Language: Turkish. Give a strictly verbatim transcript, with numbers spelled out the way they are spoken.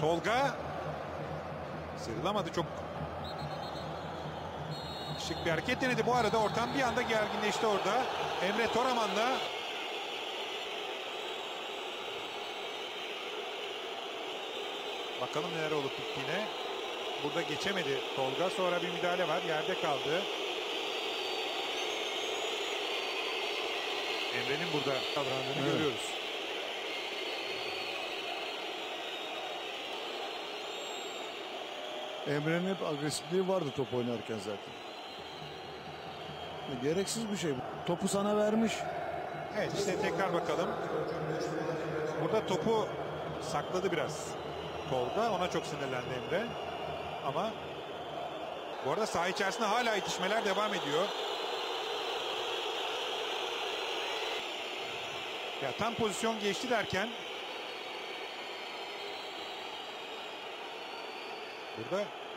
Tolga sıyrılamadı, çok şık bir hareket denedi. Bu arada ortam bir anda gerginleşti orada. Emre Toraman'la bakalım neler olup bittiğine. Burada geçemedi Tolga. Sonra bir müdahale var. Yerde kaldı. Emre'nin burada kavrandığını evet. görüyoruz. Emre'nin hep agresifliği vardı top oynarken zaten. Gereksiz bir şey. Topu sana vermiş. Evet, işte tekrar bakalım. Burada topu sakladı biraz Tolga. Ona çok sinirlendi Emre. Ama bu arada saha içerisinde hala itişmeler devam ediyor. Ya tam pozisyon geçti derken burada